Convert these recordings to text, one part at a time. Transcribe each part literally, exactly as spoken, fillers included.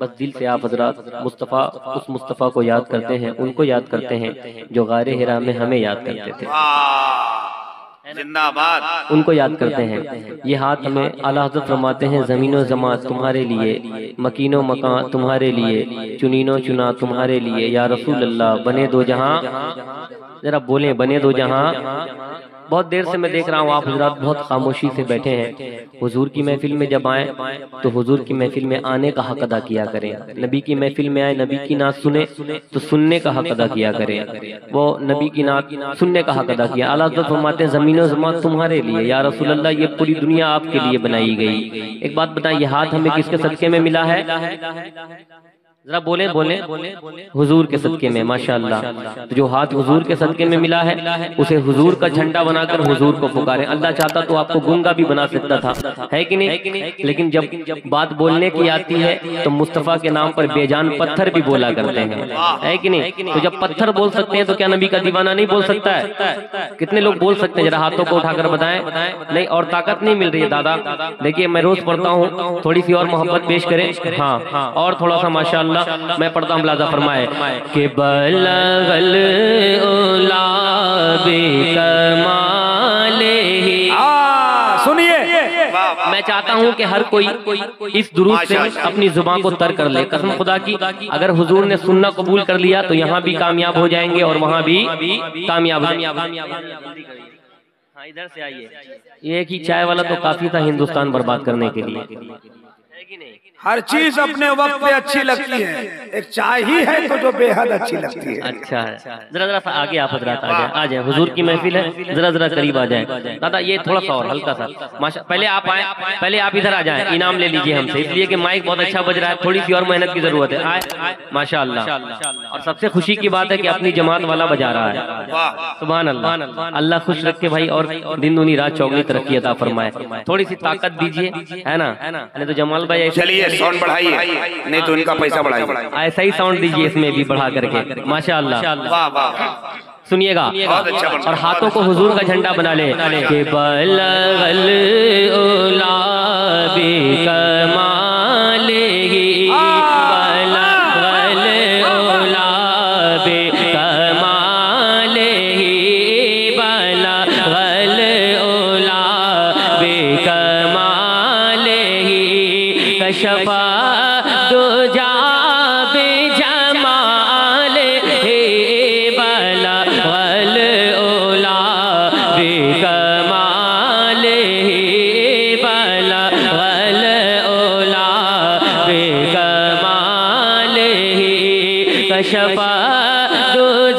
बस दिल से आप हजरात मुस्तफ़ा उस मुस्तफ़ा को याद करते हैं, उनको याद करते हैं जो गारे हिरा में हमें याद करते थे। जिंदाबाद। उनको याद करते हैं। ये हाथ हमें आला हज़रत फरमाते हैं, ज़मीनो ज़मा तुम्हारे लिए, मकीनो मकां तुम्हारे लिए, चुनीनो चुना तुम्हारे लिए, या रसूल अल्लाह बने दो जहां। जरा बोलें बने दो जहां। बहुत देर से मैं देख रहा हूँ आप हजरात बहुत खामोशी से बैठे हैं। हुजूर की महफिल में जब आए तो हुजूर की महफिल में आने का हक अदा किया करें। नबी की महफिल में आए, नबी की नात सुने तो सुनने का हक अदा किया करें। वो नबी की नात सुनने का हक अदा किया। आला हज़रत फरमाते हैं ज़मीन व ज़मा तुम्हारे लिए, या रसूल अल्लाह ये पूरी दुनिया आपके लिए बनाई गई। एक बात बताइए, हाथ हमें किसके सदके में मिला है? जरा बोले बोले हुजूर के सदके में। माशाल्लाह, तो जो हाथ हुजूर के सदके में मिला है उसे हुजूर का झंडा बनाकर हुजूर को पुकारें। अल्लाह चाहता तो आपको गूंगा भी बना सकता था, है कि नहीं? लेकिन जब बात बोलने की आती है तो मुस्तफ़ा के नाम पर बेजान पत्थर भी बोला करते हैं, है कि नहीं? तो जब पत्थर बोल सकते हैं तो क्या नबी का दीवाना नहीं बोल सकता है? कितने लोग बोल सकते हैं? जरा हाथों को उठाकर बताएं। नहीं, और ताकत नहीं मिल रही है दादा। देखिए मैं रोज पढ़ता हूँ, थोड़ी सी और मोहब्बत पेश करें। हाँ, और थोड़ा सा माशाल्लाह। मैं पढ़ता हूँ, लाजा फरमाए के बलगल उला बिकमाले ही। सुनिए, मैं चाहता हूँ कि हर कोई इस दुरूद से अपनी जुबान को तर कर ले। कसम खुदा की, अगर हुजूर ने सुनना कबूल कर लिया तो यहाँ भी कामयाब हो जाएंगे और वहाँ भी कामयाब। हाँ, इधर से आइए। ये कि चाय वाला तो काफी था हिंदुस्तान बर्बाद करने के लिए। हर चीज अपने वक्त पे अच्छी लगती है, एक चाय ही है तो जो बेहद अच्छी लगती है। अच्छा है, जरा जरा सा आगे आप हजरात आ जाए, आ जाए। हुजूर की महफिल है, जरा जरा करीब आ जाए। दादा ये थोड़ा सा और हल्का सा, माशा, पहले आप आए, पहले आप इधर आ जाए। इनाम ले लीजिए हमसे, इसलिए कि माइक बहुत अच्छा बज रहा है, थोड़ी सी और मेहनत की जरूरत है। आए, माशाल्लाह। और सबसे खुशी की बात है कि अपनी जमात वाला बजा रहा है। सुभान अल्लाह, अल्लाह खुश रखे भाई और दिन दूनी रात चौगनी तरक्की अता फरमाए। थोड़ी सी ताकत दीजिए, है ना? अरे तो जमाल भाई चलिए साउंड बढ़ाइए, नहीं तो इनका पैसा बढ़ाइए। ऐसा ही साउंड दीजिए इसमें भी बढ़ा करके। माशाअल्लाह, वाह वाह। सुनिएगा और हाथों को हुजूर का झंडा बना ले। के बलगल उला बिकमाले ही, बलगल उला बिकमाले ही, बलगल उला बिकमाले ही, कशफा दुजा बिजमाल ही, बलगल उला बिकमाल ही, बलगल उला बिकमाल ही, कशफा दुजा।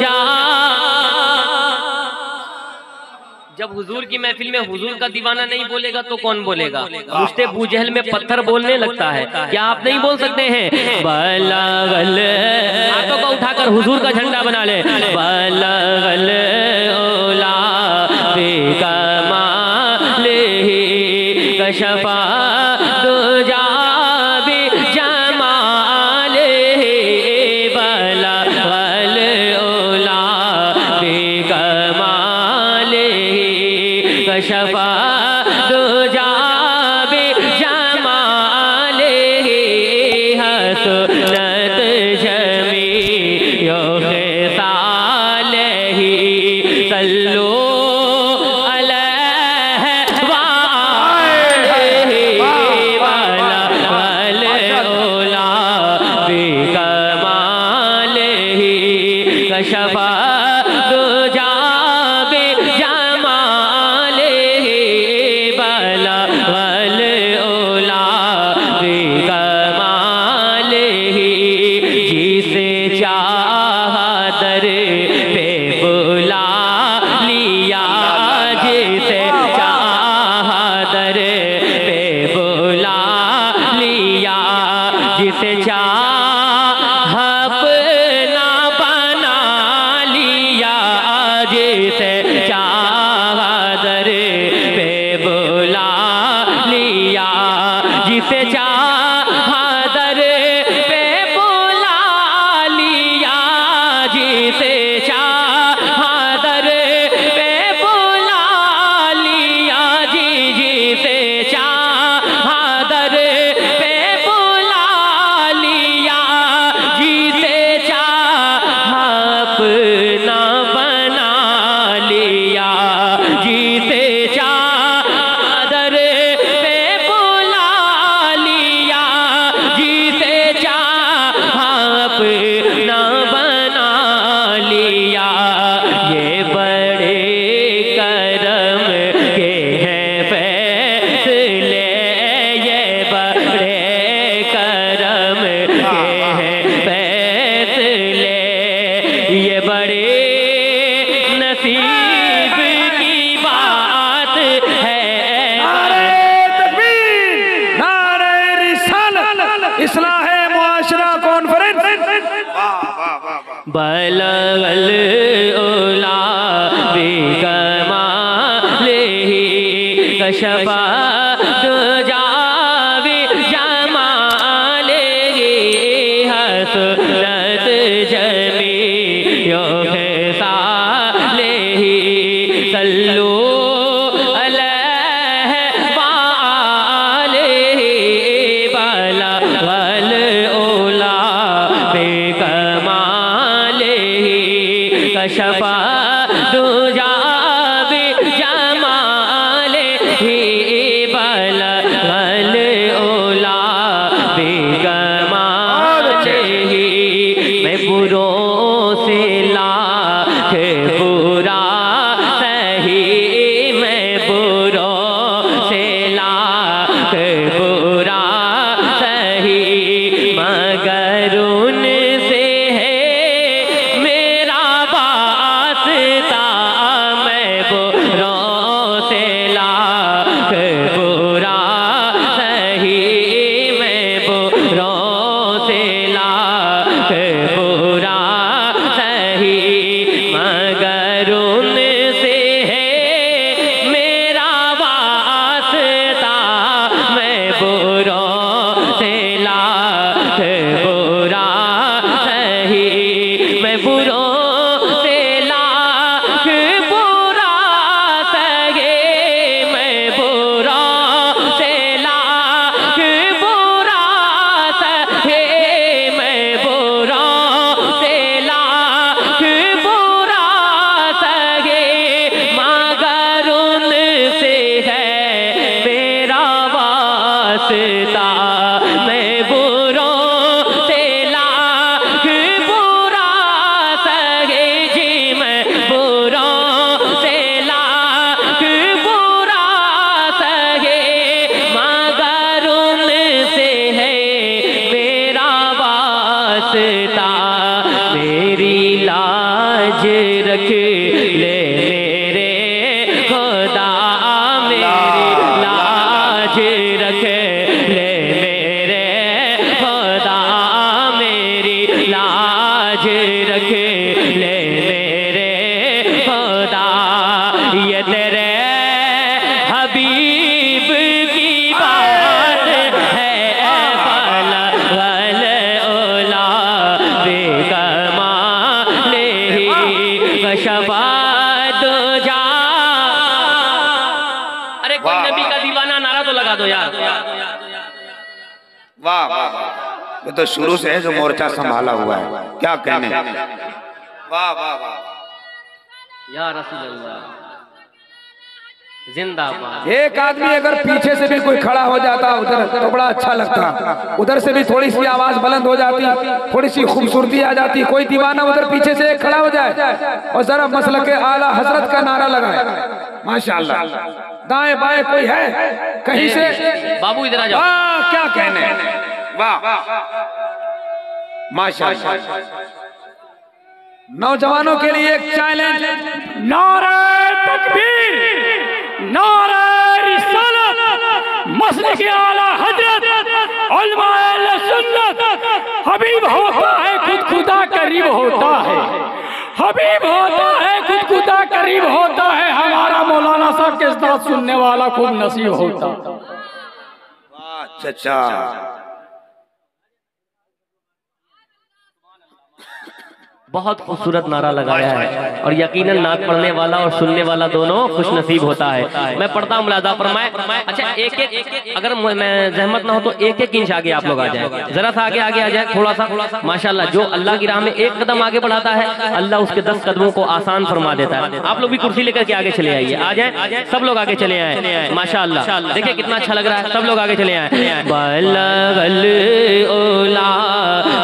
जब हुजूर की महफिल में हुजूर का दीवाना नहीं बोलेगा तो कौन बोलेगा? मुझसे बूजहल में पत्थर बोलने लगता है, क्या आप नहीं बोल सकते हैं? बलगल, हाथों को उठाकर हुजूर का झंडा बना ले। बलगल उला बिकमाले ही, कशफा दुजा बिजमाल ही, बलगल उला बिकमाले ही, कशफा दुजा बिजमाल ही, हसनत जमीयों के साल ही, सल्लू अलैहि वालेही, बलगल उला बिकमाल ही, कशफा दुजा जिसे चाह अपना बना लिया, जिसे चाह दर पे बुला लिया, जिसे चाह दर पे बुला लिया, जिसे चाह दर पे बुला लिया, जी जिसे चाह दर पे बुला बलवल ओला बेगमा लेही कशफा तुजावी जमा लेगी हसरत जमी यो सा लेही सल्लू शफा दूजा भी जमाल ही बलवल ओला बेगमाल ही मैं बुरों से लाख बुरा सही मैं बुरों से लाख बुरा सही मगर उनसे है मेरी लाज रख ले मेरे खुदा मेरी लाज रख ले मेरे खुदा मेरी लाज रख ले मेरे खुदा ये तेरे हबीब की बात है बलवल ओला शफा दूजा। अरे कोई नबी का दीवाना नारा तो लगा दो यार। वाह वाह ये तो शुरू से है जो मोर्चा संभाला हुआ है, क्या कहने। वाह वाह वाह या रसूल अल्लाह जिंदाबाद। एक आदमी अगर पीछे से भी कोई खड़ा हो जाता उधर तो बड़ा अच्छा लगता, उधर से भी थोड़ी सी आवाज बुलंद हो जाती, थोड़ी सी खूबसूरती आ जाती। कोई दीवाना उधर पीछे से खड़ा हो जाए और जरा मसलक आला हजरत का नारा लगाए, माशाल्लाह। दाएं बाएं कोई है कहीं से, बाबू इधर आ जाओ, क्या कहने। वाह माशाल्लाह। नौजवानों के लिए एक चैलेंज, नारा तकबीर, नारा रिसालत, मसलक आला हजरत, उलमाए अहले सुन्नत। हबीब होता है खुद खुदा करीब होता है, हबीब होता है खुद खुदा करीब होता है। हमारा मौलाना साहब के साथ सुनने वाला खूब नसीब होता। अच्छा बहुत खूबसूरत नारा लगाया है और यकीनन नाक पढ़ने वाला और सुनने वाला दोनों खुश नसीब होता है। मैं पढ़ता हूँ मुलादा फरमाए। अच्छा एक एक, अगर मैं जहमत ना हो तो एक एक इंच आगे आप लोग आ जाए, जरा सा आगे आगे आ जाए थोड़ा सा। माशाल्लाह जो अल्लाह की राह में एक कदम आगे बढ़ाता है अल्लाह उसके दस कदमों को आसान फरमा देता है। आप लोग भी कुर्सी लेकर के आगे चले आइए, आ जाए सब लोग आगे चले आए। माशाल्लाह देखिए कितना अच्छा लग रहा है, सब लोग आगे चले आए। बलवल ओला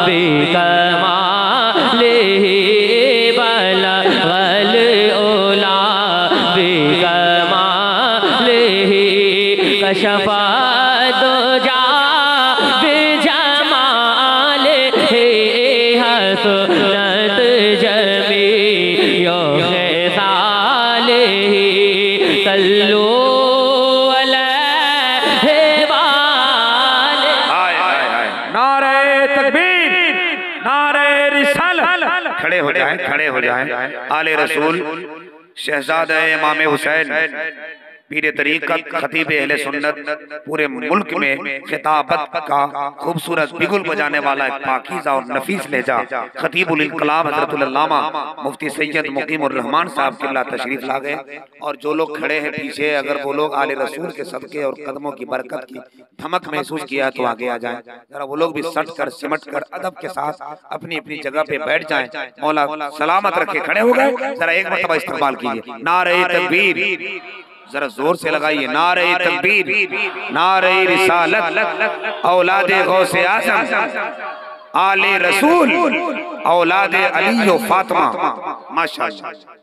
बेगमाल ही कशफा दूजा बेजमाल ही हसरत जमी यो साल ही सल्लू अलैहि। नारे तकबीर, नारे रिसालत खड़े हो जाएं, खड़े हो जाएं। आले रसूल शहजादे इमाम हुसैन पीरे तरीकत खतीब अहले सुन्नत पूरे मुल्क में खिताबत का खूबसूरत बिगुल बजाने वाला एक पाकीज़ा और नफीस लहजा खतीबुल इनकलाब हज़रतुल अल्लामा मुफ्ती सैयद मुकीमुर रहमान साहब किबला तशरीफ ला गए। और जो लोग खड़े हैं पीछे, अगर वो लोग आले रसूल के सदके और कदमों की बरकत की धमक महसूस किया तो आगे आ जाए, जरा वो लोग भी सट कर सिमट कर अदब के साथ अपनी अपनी जगह पे बैठ जाए। मौला सलामत रखे। खड़े हो गए, जरा एक मरतबा इस्तेमाल कीजिए। नारे तकबीर जरा जोर से लगाइए। नारे तकबीर, नारे रिसालत, औलादे गौसे आज़म, आले रसूल, औलादे अली और फातिमा। माशाअल्लाह।